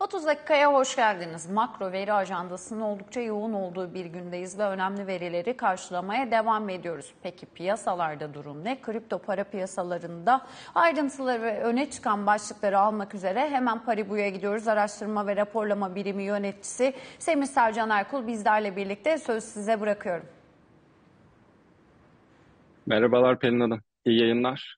30 dakikaya hoş geldiniz. Makro veri ajandasının oldukça yoğun olduğu bir gündeyiz ve önemli verileri karşılamaya devam ediyoruz. Peki piyasalarda durum ne? Kripto para piyasalarında ayrıntıları ve öne çıkan başlıkları almak üzere hemen Paribu'ya gidiyoruz. Araştırma ve raporlama birimi yöneticisi Semih Sercan Erkul bizlerle birlikte, söz size bırakıyorum. Merhabalar Pelin Hanım, iyi yayınlar.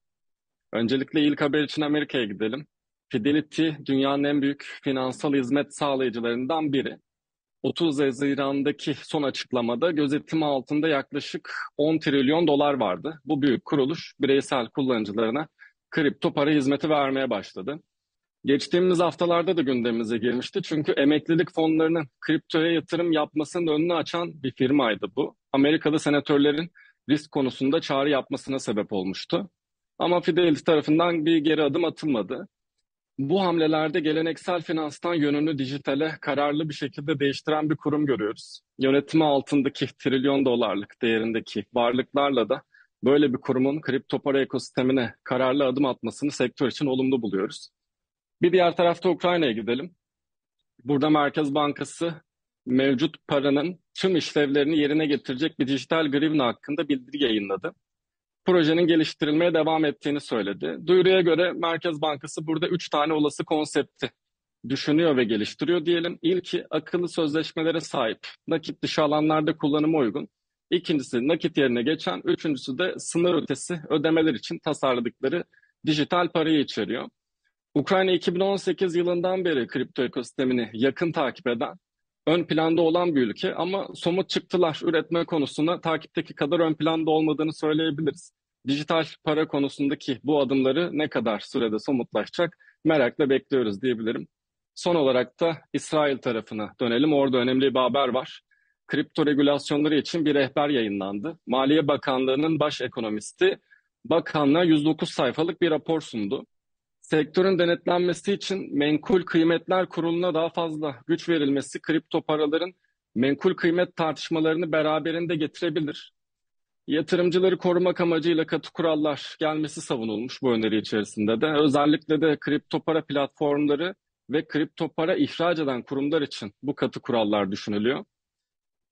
Öncelikle ilk haber için Amerika'ya gidelim. Fidelity dünyanın en büyük finansal hizmet sağlayıcılarından biri. 30 Haziran'daki son açıklamada gözetimi altında yaklaşık 10 trilyon dolar vardı. Bu büyük kuruluş bireysel kullanıcılarına kripto para hizmeti vermeye başladı. Geçtiğimiz haftalarda da gündemimize girmişti çünkü emeklilik fonlarının kriptoya yatırım yapmasının önünü açan bir firmaydı bu. Amerikalı senatörlerin risk konusunda çağrı yapmasına sebep olmuştu. Ama Fidelity tarafından bir geri adım atılmadı. Bu hamlelerde geleneksel finanstan yönünü dijitale kararlı bir şekilde değiştiren bir kurum görüyoruz. Yönetimi altındaki trilyon dolarlık değerindeki varlıklarla da böyle bir kurumun kripto para ekosistemine kararlı adım atmasını sektör için olumlu buluyoruz. Bir diğer tarafta Ukrayna'ya gidelim. Burada Merkez Bankası mevcut paranın tüm işlevlerini yerine getirecek bir dijital grivna hakkında bildirge yayınladı. Projenin geliştirilmeye devam ettiğini söyledi. Duyuruya göre Merkez Bankası burada 3 tane olası konsepti düşünüyor ve geliştiriyor diyelim. İlki akıllı sözleşmelere sahip, nakit dışı alanlarda kullanıma uygun. İkincisi nakit yerine geçen, üçüncüsü de sınır ötesi ödemeler için tasarladıkları dijital parayı içeriyor. Ukrayna 2018 yılından beri kripto ekosistemini yakın takip eden, ön planda olan bir ülke ama somut çıktılar üretme konusunda takipteki kadar ön planda olmadığını söyleyebiliriz. Dijital para konusundaki bu adımları ne kadar sürede somutlaşacak merakla bekliyoruz diyebilirim. Son olarak da İsrail tarafına dönelim. Orada önemli bir haber var. Kripto regülasyonları için bir rehber yayınlandı. Maliye Bakanlığı'nın baş ekonomisti bakanlığa 109 sayfalık bir rapor sundu. Sektörün denetlenmesi için Menkul Kıymetler Kurulu'na daha fazla güç verilmesi kripto paraların menkul kıymet tartışmalarını beraberinde getirebilir. Yatırımcıları korumak amacıyla katı kurallar gelmesi savunulmuş bu öneri içerisinde de. Özellikle de kripto para platformları ve kripto para ihraç eden kurumlar için bu katı kurallar düşünülüyor.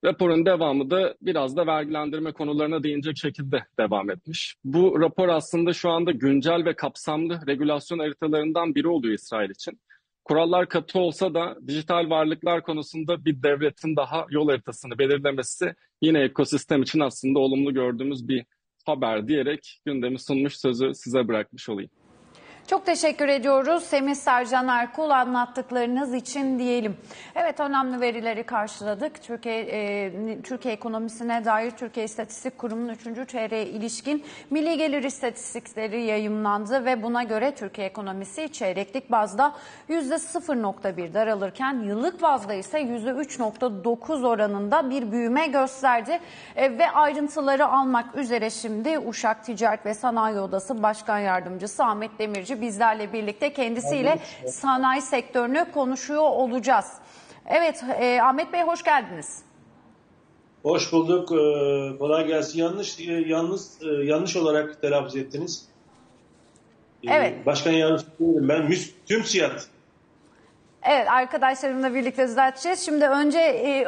Raporun devamı da biraz da vergilendirme konularına değinecek şekilde devam etmiş. Bu rapor aslında şu anda güncel ve kapsamlı regülasyon haritalarından biri oluyor İsrail için. Kurallar katı olsa da dijital varlıklar konusunda bir devletin daha yol haritasını belirlemesi yine ekosistem için aslında olumlu gördüğümüz bir haber diyerek gündemi sunmuş, sözü size bırakmış olayım. Çok teşekkür ediyoruz Semih Sercan Erkul anlattıklarınız için diyelim. Evet, önemli verileri karşıladık. Türkiye ekonomisine dair Türkiye İstatistik Kurumu'nun 3. çeyreğe ilişkin milli gelir istatistikleri yayımlandı ve buna göre Türkiye ekonomisi çeyreklik bazda %0.1 daralırken yıllık bazda ise %3.9 oranında bir büyüme gösterdi. Ve ayrıntıları almak üzere şimdi Uşak Ticaret ve Sanayi Odası Başkan Yardımcısı Ahmet Demirci bizlerle birlikte, kendisiyle sanayi sektörünü konuşuyor olacağız. Evet, Ahmet Bey hoş geldiniz. Hoş bulduk. Kolay gelsin. Yanlış olarak telaffuz ettiniz. Evet. Başkan yardımcısı değilim ben. TÜMSİAD. Evet, arkadaşlarımla birlikte düzelteceğiz. Şimdi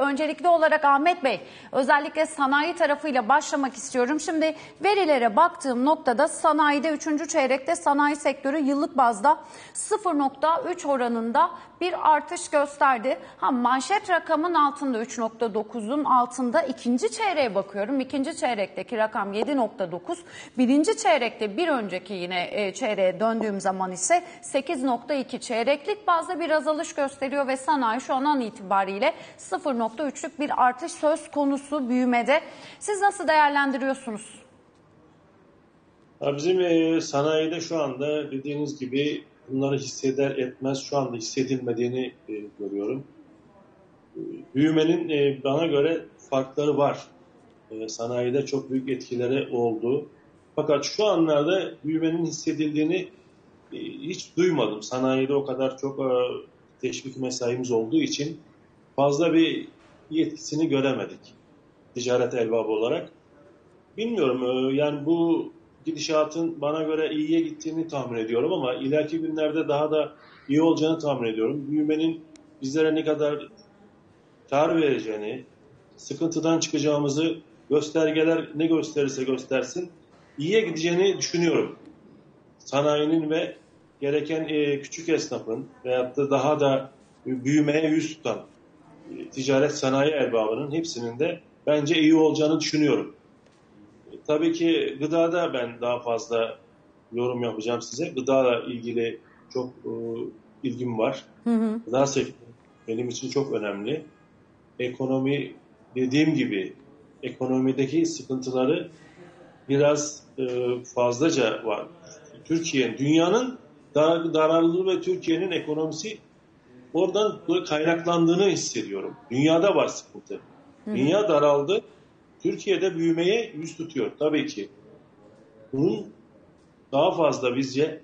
öncelikli olarak Ahmet Bey, özellikle sanayi tarafıyla başlamak istiyorum. Şimdi verilere baktığım noktada sanayide 3. çeyrekte sanayi sektörü yıllık bazda 0.3 oranında bir artış gösterdi. Manşet rakamın altında 3.9'un altında ikinci çeyreğe bakıyorum. İkinci çeyrekteki rakam 7.9. Birinci çeyrekte bir önceki yine çeyreğe döndüğüm zaman ise 8.2, çeyreklik bazda bir azalış gösteriyor ve sanayi şu an itibariyle 0.3'lük bir artış söz konusu büyümede. Siz nasıl değerlendiriyorsunuz? Bizim sanayide şu anda dediğiniz gibi bunları hisseder etmez şu anda hissedilmediğini görüyorum. Büyümenin bana göre farkları var. Sanayide çok büyük etkileri oldu. Fakat şu anlarda büyümenin hissedildiğini hiç duymadım. Sanayide o kadar çok teşvik mesaimiz olduğu için fazla bir etkisini göremedik ticaret elbabı olarak. Bilmiyorum, yani bu gidişatın bana göre iyiye gittiğini tahmin ediyorum ama ileriki günlerde daha da iyi olacağını tahmin ediyorum. Büyümenin bizlere ne kadar kar vereceğini, sıkıntıdan çıkacağımızı göstergeler ne gösterirse göstersin iyiye gideceğini düşünüyorum. Sanayinin ve gereken küçük esnafın veyahut da daha da büyümeye yüz tutan ticaret sanayi erbabının hepsinin de bence iyi olacağını düşünüyorum. Tabii ki gıdada ben daha fazla yorum yapacağım size. Gıdayla ilgili çok ilgim var. Hı hı. Gıda sektörü benim için çok önemli. Ekonomi dediğim gibi ekonomideki sıkıntıları biraz fazlaca var. Türkiye'nin, dünyanın daraldığı ve Türkiye'nin ekonomisi oradan kaynaklandığını hissediyorum. Dünyada var sıkıntı. Hı hı. Dünya daraldı. Türkiye'de büyümeye yüz tutuyor tabii ki. Bunun daha fazla bizce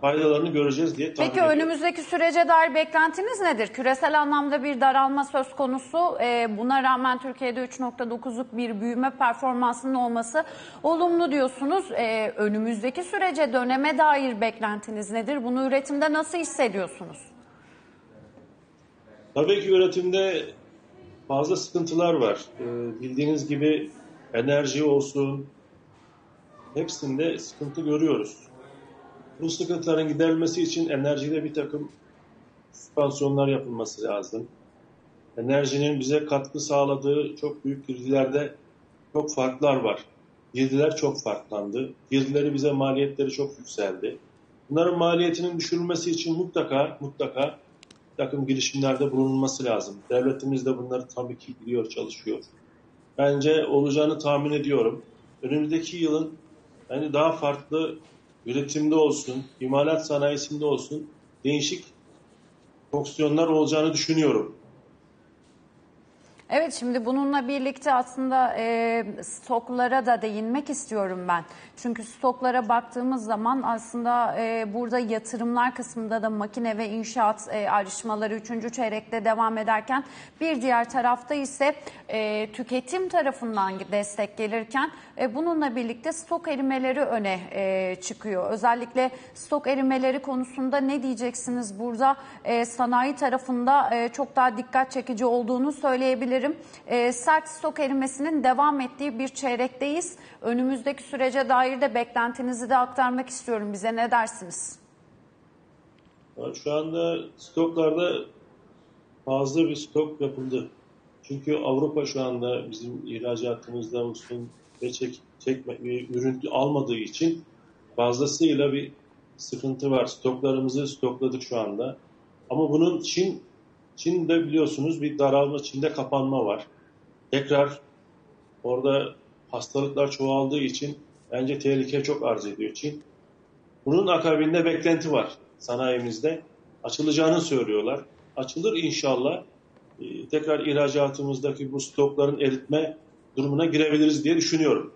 faydalarını göreceğiz diye tahmin ediyorum. Peki önümüzdeki sürece dair beklentiniz nedir? Küresel anlamda bir daralma söz konusu. Buna rağmen Türkiye'de 3.9'luk bir büyüme performansının olması olumlu diyorsunuz. Önümüzdeki sürece döneme dair beklentiniz nedir? Bunu üretimde nasıl hissediyorsunuz? Tabii ki üretimde fazla sıkıntılar var. Bildiğiniz gibi enerji olsun hepsinde sıkıntı görüyoruz. Bu sıkıntıların giderilmesi için enerjide bir takım süspansiyonlar yapılması lazım. Enerjinin bize katkı sağladığı çok büyük girdilerde çok farklar var. Girdiler çok farklandı. Girdileri bize maliyetleri çok yükseldi. Bunların maliyetinin düşürülmesi için mutlaka takım girişimlerde bulunulması lazım. Devletimiz de bunları tabii ki biliyor, çalışıyor. Bence olacağını tahmin ediyorum. Önümüzdeki yılın yani daha farklı üretimde olsun, imalat sanayisinde olsun değişik fonksiyonlar olacağını düşünüyorum. Evet, şimdi bununla birlikte aslında stoklara da değinmek istiyorum ben. Çünkü stoklara baktığımız zaman aslında burada yatırımlar kısmında da makine ve inşaat ayrışmaları 3. çeyrekte devam ederken bir diğer tarafta ise tüketim tarafından destek gelirken bununla birlikte stok erimeleri öne çıkıyor. Özellikle stok erimeleri konusunda ne diyeceksiniz burada? Sanayi tarafında çok daha dikkat çekici olduğunu söyleyebiliriz. Sert stok erimesinin devam ettiği bir çeyrekteyiz. Önümüzdeki sürece dair de beklentinizi de aktarmak istiyorum. Bize ne dersiniz? Şu anda stoklarda fazla bir stok yapıldı. Çünkü Avrupa şu anda bizim ihracatımızda olsun ve ürün almadığı için fazlasıyla bir sıkıntı var. Stoklarımızı stokladık şu anda. Ama bunun Çin'de biliyorsunuz bir daralma, Çin'de kapanma var. Tekrar orada hastalıklar çoğaldığı için bence tehlike çok arz ediyor Çin. Bunun akabinde beklenti var sanayimizde. Açılacağını söylüyorlar. Açılır inşallah. Tekrar ihracatımızdaki bu stokların eritme durumuna girebiliriz diye düşünüyorum.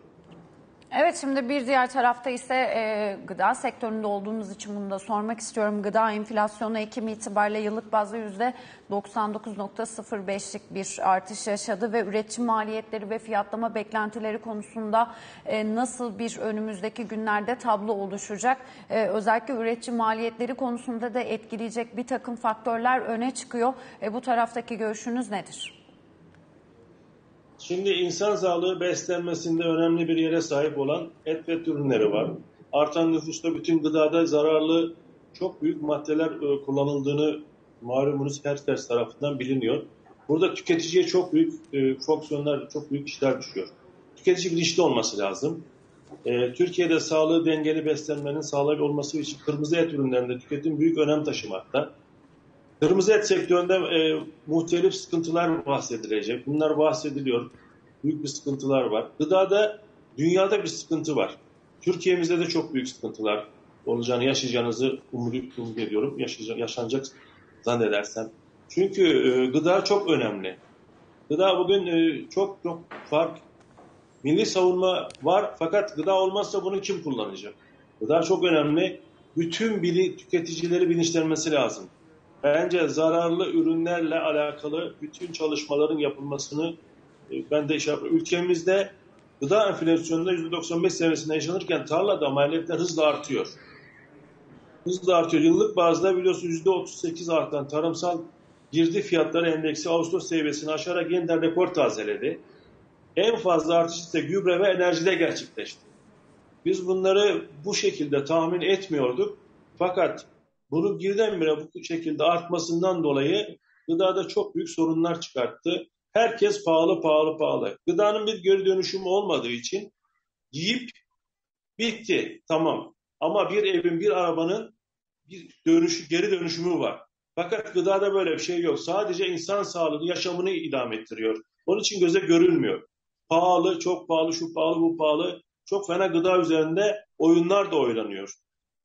Evet, şimdi bir diğer tarafta ise gıda sektöründe olduğumuz için bunu da sormak istiyorum. Gıda enflasyonu Ekim itibariyle yıllık bazda %99.05'lik bir artış yaşadı ve üretim maliyetleri ve fiyatlama beklentileri konusunda nasıl bir önümüzdeki günlerde tablo oluşacak? Özellikle üretim maliyetleri konusunda da etkileyecek bir takım faktörler öne çıkıyor. Bu taraftaki görüşünüz nedir? Şimdi insan sağlığı beslenmesinde önemli bir yere sahip olan et ve ürünleri var. Artan nüfusta bütün gıdada zararlı çok büyük maddeler kullanıldığını malumunuz herkes tarafından biliniyor. Burada tüketiciye çok büyük fonksiyonlar, çok büyük işler düşüyor. Tüketici bilinçli olması lazım. Türkiye'de sağlığı dengeli beslenmenin sağlıklı olması için kırmızı et ürünlerinde tüketim büyük önem taşımakta. Kırmızı et sektöründe muhtelif sıkıntılar bahsedilecek. Bunlar bahsediliyor. Büyük bir sıkıntılar var. Gıdada dünyada bir sıkıntı var. Türkiye'mizde de çok büyük sıkıntılar olacağını, yaşayacağınızı umut ediyorum. Yaşanacak zannedersem. Çünkü gıda çok önemli. Gıda bugün çok fark. Milli savunma var fakat gıda olmazsa bunu kim kullanacak? Gıda çok önemli. Bütün tüketicileri bilinçlenmesi lazım. Bence zararlı ürünlerle alakalı bütün çalışmaların yapılmasını ben de ülkemizde Gıda enflasyonunda %95 seviyesinde yaşanırken tarlada maliyetler hızla artıyor. Yıllık bazda biliyorsunuz %38 artan tarımsal girdi fiyatları endeksi Ağustos seviyesini aşarak yeniden rekor tazeledi. En fazla artış ise gübre ve enerjide gerçekleşti. Biz bunları bu şekilde tahmin etmiyorduk. Fakat bunun birdenbire bu şekilde artmasından dolayı gıdada çok büyük sorunlar çıkarttı. Herkes pahalı. Gıdanın bir geri dönüşümü olmadığı için yiyip bitti, tamam. Ama bir evin, bir arabanın bir geri dönüşümü var. Fakat gıdada böyle bir şey yok. Sadece insan sağlığını, yaşamını idame ettiriyor. Onun için göze görünmüyor. Pahalı, çok pahalı, şu pahalı, bu pahalı. Çok fena gıda üzerinde oyunlar da oynanıyor.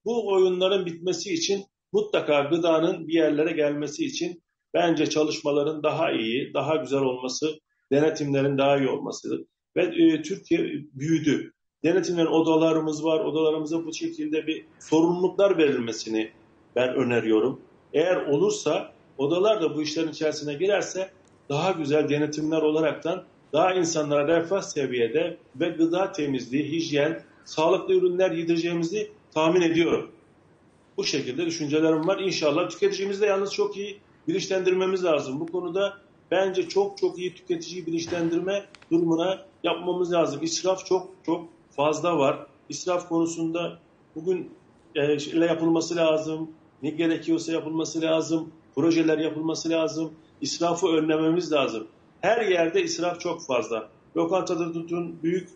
Bu oyunların bitmesi için mutlaka gıdanın bir yerlere gelmesi için bence çalışmaların daha iyi, daha güzel olması, denetimlerin daha iyi olması. Ve Türkiye büyüdü. Denetimlerin odalarımız var. Odalarımıza bu şekilde bir sorumluluklar verilmesini ben öneriyorum. Eğer olursa, odalar da bu işlerin içerisine girerse daha güzel denetimler olaraktan daha insanlara refah seviyede ve gıda temizliği, hijyen, sağlıklı ürünler yedireceğimizi tahmin ediyorum. Bu şekilde düşüncelerim var. İnşallah tüketicimizi de yalnız çok iyi bilinçlendirmemiz lazım. Bu konuda bence çok iyi tüketiciyi bilinçlendirme durumuna yapmamız lazım. İsraf çok fazla var. İsraf konusunda bugün yapılması lazım. Ne gerekiyorsa yapılması lazım. Projeler yapılması lazım. İsrafı önlememiz lazım. Her yerde israf çok fazla. Lokantada tutun, büyük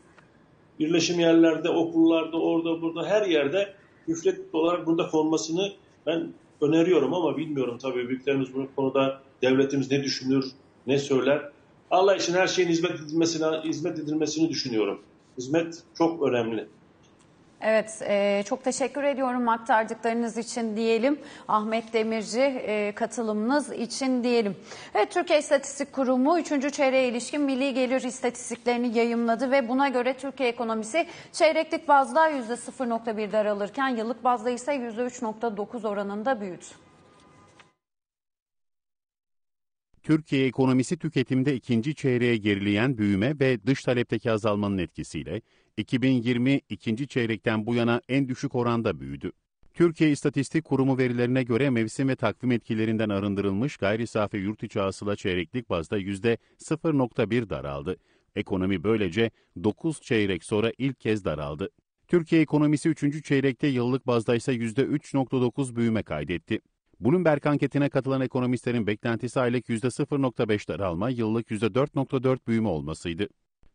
birleşim yerlerde, okullarda, orada, burada, her yerde müfret olarak burada konmasını ben öneriyorum ama bilmiyorum tabii büyüklerimiz bu konuda, devletimiz ne düşünür, ne söyler. Allah için her şeyin hizmet edilmesini düşünüyorum. Hizmet çok önemli. Evet, çok teşekkür ediyorum aktardıklarınız için diyelim. Ahmet Demirci katılımınız için diyelim. Evet, Türkiye İstatistik Kurumu 3. çeyreğe ilişkin milli gelir istatistiklerini yayımladı ve buna göre Türkiye ekonomisi çeyreklik bazda %0.1 daralırken yıllık bazda ise %3.9 oranında büyüdü. Türkiye ekonomisi tüketimde ikinci çeyreğe gerileyen büyüme ve dış talepteki azalmanın etkisiyle 2020 ikinci çeyrekten bu yana en düşük oranda büyüdü. Türkiye İstatistik Kurumu verilerine göre mevsim ve takvim etkilerinden arındırılmış gayri safi yurt içi hasıla çeyreklik bazda %0.1 daraldı. Ekonomi böylece 9 çeyrek sonra ilk kez daraldı. Türkiye ekonomisi 3. çeyrekte yıllık bazda ise %3.9 büyüme kaydetti. Bloomberg anketine katılan ekonomistlerin beklentisi aylık %0.5 daralma, yıllık %4.4 büyüme olmasıydı.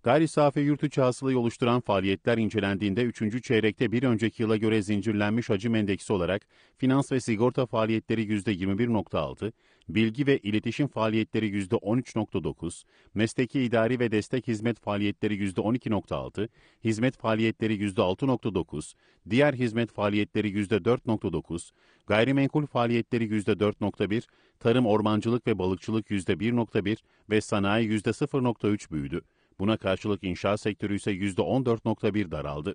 Gayri safi yurt içi hasılayı oluşturan faaliyetler incelendiğinde 3. çeyrekte bir önceki yıla göre zincirlenmiş hacim endeksi olarak finans ve sigorta faaliyetleri %21.6, bilgi ve iletişim faaliyetleri %13.9, mesleki idari ve destek hizmet faaliyetleri %12.6, hizmet faaliyetleri %6.9, diğer hizmet faaliyetleri %4.9, gayrimenkul faaliyetleri %4.1, tarım, ormancılık ve balıkçılık %1.1 ve sanayi %0.3 büyüdü. Buna karşılık inşaat sektörü ise %14.1 daraldı.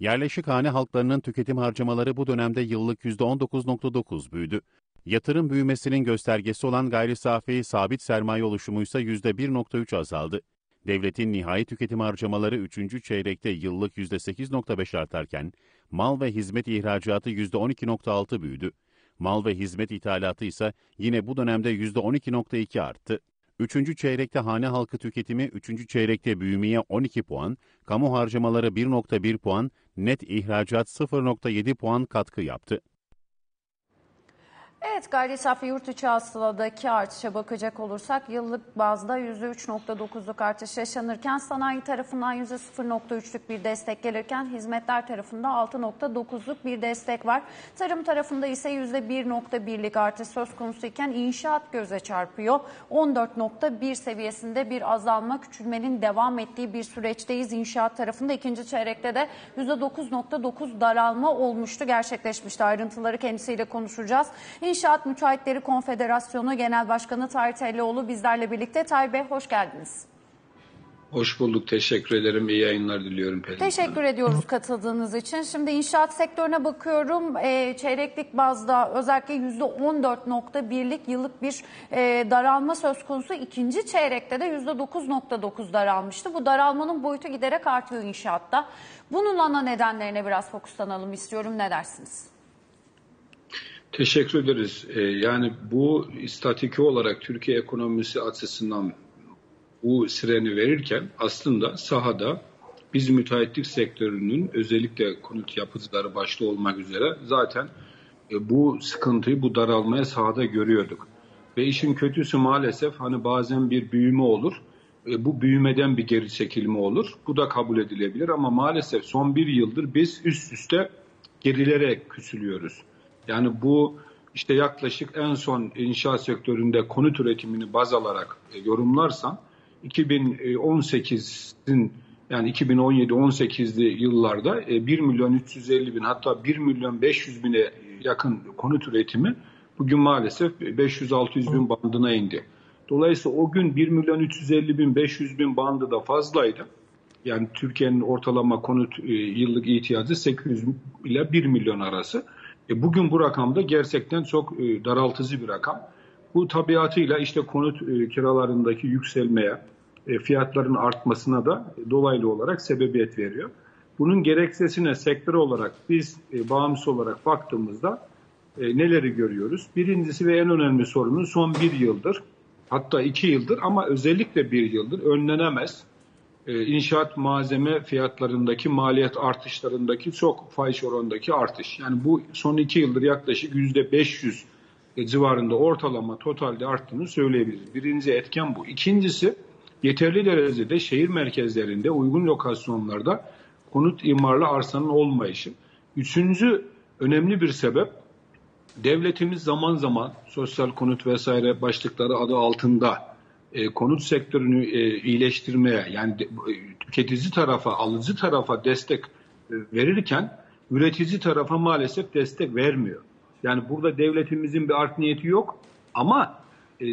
Yerleşik hane halklarının tüketim harcamaları bu dönemde yıllık %19.9 büyüdü. Yatırım büyümesinin göstergesi olan gayri safi sabit sermaye oluşumu ise %1.3 azaldı. Devletin nihai tüketim harcamaları 3. çeyrekte yıllık %8.5 artarken mal ve hizmet ihracatı %12.6 büyüdü. Mal ve hizmet ithalatı ise yine bu dönemde %12.2 arttı. 3. çeyrekte hane halkı tüketimi 3. çeyrekte büyümeye 12 puan, kamu harcamaları 1.1 puan, net ihracat 0.7 puan katkı yaptı. Evet, gayri safi yurt içi hasıladaki artışa bakacak olursak yıllık bazda %3.9'luk artış yaşanırken sanayi tarafından %0.3'lük bir destek gelirken hizmetler tarafında 6.9'luk bir destek var. Tarım tarafında ise %1.1'lik artış söz konusu iken inşaat göze çarpıyor. 14.1 seviyesinde bir azalma, küçülmenin devam ettiği bir süreçteyiz. İnşaat tarafında ikinci çeyrekte de %9.9 daralma olmuştu, gerçekleşmişti. Ayrıntıları kendisiyle konuşacağız. İnşaat Müteahhitleri Konfederasyonu Genel Başkanı Tahir Tellioğlu bizlerle birlikte. Tahir Bey, hoş geldiniz. Hoş bulduk. Teşekkür ederim. İyi yayınlar diliyorum. Teşekkür ediyoruz katıldığınız için. Şimdi inşaat sektörüne bakıyorum. Çeyreklik bazda özellikle %14.1'lik yıllık bir daralma söz konusu. İkinci çeyrekte de %9.9 daralmıştı. Bu daralmanın boyutu giderek artıyor inşaatta. Bunun ana nedenlerine biraz fokuslanalım istiyorum. Ne dersiniz? Teşekkür ederiz. Yani bu istatiki olarak Türkiye ekonomisi açısından bu sireni verirken aslında sahada biz müteahhitlik sektörünün özellikle konut yapıcıları başta olmak üzere zaten bu sıkıntıyı, bu daralmayı sahada görüyorduk. Ve işin kötüsü maalesef hani bazen bir büyüme olur. Bu büyümeden bir geri çekilme olur. Bu da kabul edilebilir ama maalesef son bir yıldır biz üst üste gerilere küsülüyoruz. Yani bu işte yaklaşık en son inşaat sektöründe konut üretimini baz alarak yorumlarsan 2018'in yani 2017-18'li yıllarda 1.350.000 hatta 1.500.000'e yakın konut üretimi bugün maalesef 500-600.000 bandına indi. Dolayısıyla o gün 1.350.000-500.000 bandı da fazlaydı. Yani Türkiye'nin ortalama konut yıllık ihtiyacı 800 ile 1 milyon arası. Bugün bu rakamda gerçekten çok daraltıcı bir rakam. Bu tabiatıyla işte konut kiralarındaki yükselmeye, fiyatların artmasına da dolaylı olarak sebebiyet veriyor. Bunun gerekçesine sektör olarak biz bağımsız olarak baktığımızda neleri görüyoruz? Birincisi ve en önemli sorunun son bir yıldır hatta iki yıldır ama özellikle bir yıldır önlenemez inşaat malzeme fiyatlarındaki maliyet artışlarındaki çok fahiş orandaki artış. Yani bu son iki yıldır yaklaşık %500 civarında ortalama totalde arttığını söyleyebiliriz. Birinci etken bu. İkincisi yeterli derecede şehir merkezlerinde uygun lokasyonlarda konut imarlı arsanın olmayışı. Üçüncü önemli bir sebep devletimiz zaman zaman sosyal konut vesaire başlıkları adı altında konut sektörünü iyileştirmeye yani tüketici tarafa, alıcı tarafa destek verirken üretici tarafa maalesef destek vermiyor. Yani burada devletimizin bir art niyeti yok ama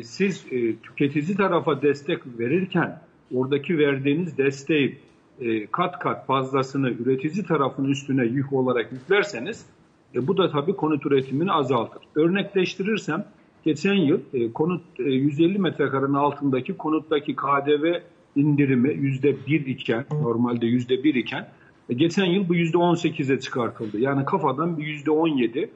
siz tüketici tarafa destek verirken oradaki verdiğiniz desteği kat kat fazlasını üretici tarafının üstüne yük olarak yüklerseniz bu da tabii konut üretimini azaltır. Örnekleştirirsem geçen yıl konut 150 metrekarenin altındaki konuttaki KDV indirimi %1 iken normalde %1 iken geçen yıl bu %18'e çıkartıldı. Yani kafadan bir %17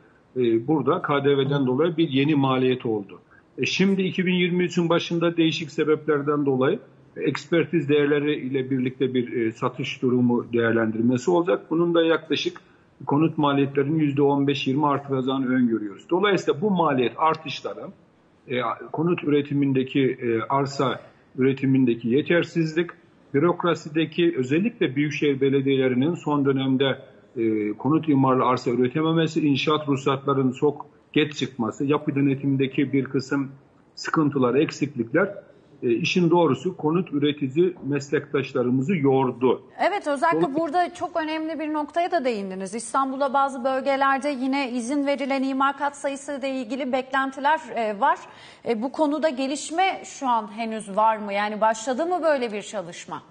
burada KDV'den dolayı bir yeni maliyet oldu. Şimdi 2023'ün başında değişik sebeplerden dolayı ekspertiz değerleri ile birlikte bir satış durumu değerlendirmesi olacak. Bunun da yaklaşık konut maliyetlerinin %15-20 artacağını öngörüyoruz. Dolayısıyla bu maliyet artışları, konut üretimindeki, arsa üretimindeki yetersizlik, bürokrasideki özellikle büyükşehir belediyelerinin son dönemde konut imarlı arsa üretememesi, inşaat ruhsatlarının çok geç çıkması, yapı denetimindeki bir kısım sıkıntılar, eksiklikler işin doğrusu konut üretici meslektaşlarımızı yordu. Evet özellikle burada çok önemli bir noktaya da değindiniz. İstanbul'da bazı bölgelerde yine izin verilen imar kat sayısı ile ilgili beklentiler var. Bu konuda gelişme şu an henüz var mı? Yani başladı mı böyle bir çalışma?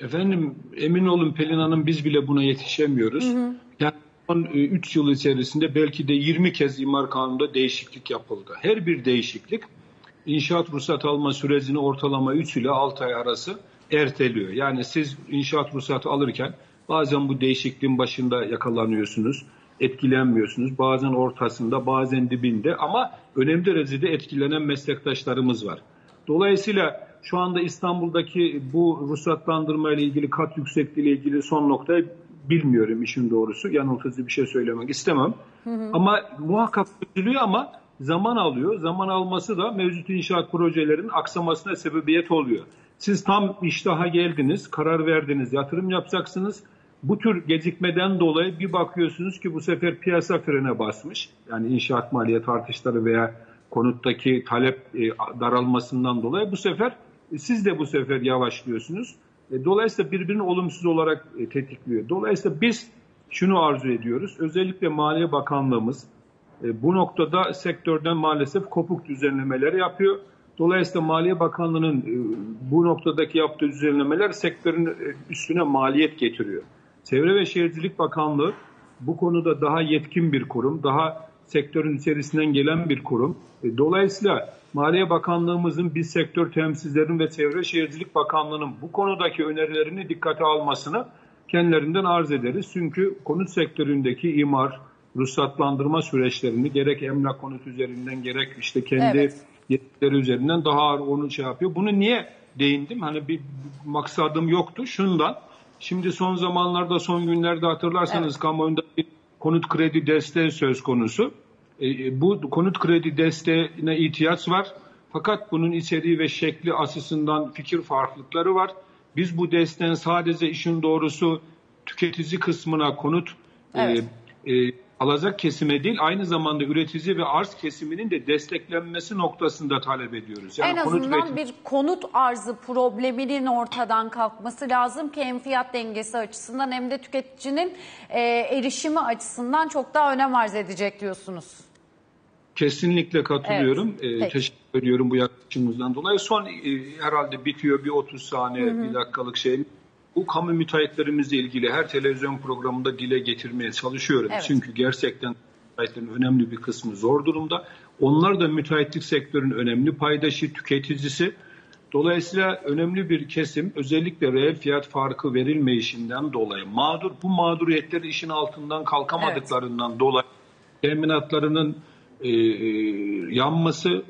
Efendim emin olun Pelin Hanım biz bile buna yetişemiyoruz. Hı hı. Yani son 3 yıl içerisinde belki de 20 kez imar kanununda değişiklik yapıldı. Her bir değişiklik inşaat ruhsat alma sürecini ortalama 3 ile 6 ay arası erteliyor. Yani siz inşaat ruhsatı alırken bazen bu değişikliğin başında yakalanıyorsunuz, etkilenmiyorsunuz. Bazen ortasında, bazen dibinde ama önemli derecede etkilenen meslektaşlarımız var. Dolayısıyla şu anda İstanbul'daki bu ruhsatlandırma ile ilgili kat yüksekliği ile ilgili son noktayı bilmiyorum işin doğrusu. Yanıltıcı bir şey söylemek istemem. Hı hı. Ama muhakkak üzülüyor ama zaman alıyor. Zaman alması da mevcut inşaat projelerinin aksamasına sebebiyet oluyor. Siz tam iştaha geldiniz, karar verdiniz, yatırım yapacaksınız. Bu tür gecikmeden dolayı bir bakıyorsunuz ki bu sefer piyasa frene basmış. Yani inşaat maliyet artışları veya konuttaki talep daralmasından dolayı bu sefer siz de bu sefer yavaşlıyorsunuz. Dolayısıyla birbirini olumsuz olarak tetikliyor. Dolayısıyla biz şunu arzu ediyoruz. Özellikle Maliye Bakanlığımız bu noktada sektörden maalesef kopuk düzenlemeleri yapıyor. Dolayısıyla Maliye Bakanlığı'nın bu noktadaki yaptığı düzenlemeler sektörün üstüne maliyet getiriyor. Çevre ve Şehircilik Bakanlığı bu konuda daha yetkin bir kurum, daha sektörün içerisinden gelen bir kurum. Dolayısıyla Maliye Bakanlığımızın biz sektör temsilcilerinin ve Çevre Şehircilik Bakanlığı'nın bu konudaki önerilerini dikkate almasını kendilerinden arz ederiz. Çünkü konut sektöründeki imar, ruhsatlandırma süreçlerini gerek emlak konut üzerinden gerek işte kendi yetkileri üzerinden daha ağır onu şey yapıyor. Bunu niye değindim? Hani bir maksadım yoktu şundan. Şimdi son zamanlarda, son günlerde hatırlarsanız kamuoyunda bir konut kredi desteği söz konusu. Bu konut kredi desteğine ihtiyaç var. Fakat bunun içeriği ve şekli açısından fikir farklılıkları var. Biz bu desteğin sadece işin doğrusu tüketici kısmına konut alacak kesime değil, aynı zamanda üretici ve arz kesiminin de desteklenmesi noktasında talep ediyoruz. Yani en azından bir konut arzı probleminin ortadan kalkması lazım ki hem fiyat dengesi açısından hem de tüketicinin erişimi açısından çok daha önem arz edecek diyorsunuz. Kesinlikle katılıyorum. Teşekkür ediyorum bu yaklaşımımızdan dolayı. Son herhalde bitiyor bir 30 saniye, bir dakikalık şey. Bu kamu müteahhitlerimizle ilgili her televizyon programında dile getirmeye çalışıyorum. Çünkü gerçekten müteahhitlerin önemli bir kısmı zor durumda. Onlar da müteahhitlik sektörünün önemli paydaşı, tüketicisi. Dolayısıyla önemli bir kesim özellikle reel fiyat farkı verilmeyişinden dolayı mağdur. Bu mağduriyetleri işin altından kalkamadıklarından dolayı teminatlarının yanması,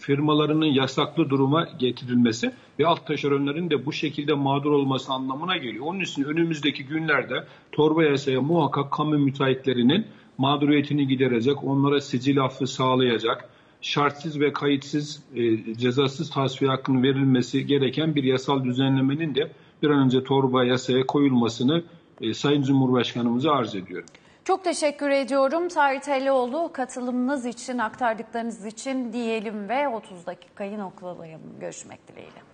firmalarının yasaklı duruma getirilmesi ve alt taşeronların de bu şekilde mağdur olması anlamına geliyor. Onun için önümüzdeki günlerde torba yasaya muhakkak kamu müteahhitlerinin mağduriyetini giderecek, onlara sicil affı sağlayacak, şartsız ve kayıtsız cezasız tasfiye hakkının verilmesi gereken bir yasal düzenlemenin de bir an önce torba yasaya koyulmasını Sayın Cumhurbaşkanımıza arz ediyorum. Çok teşekkür ediyorum Tahir Tellioğlu, katılımınız için, aktardıklarınız için diyelim ve 30 dakikayı noktalayalım. Görüşmek dileğiyle.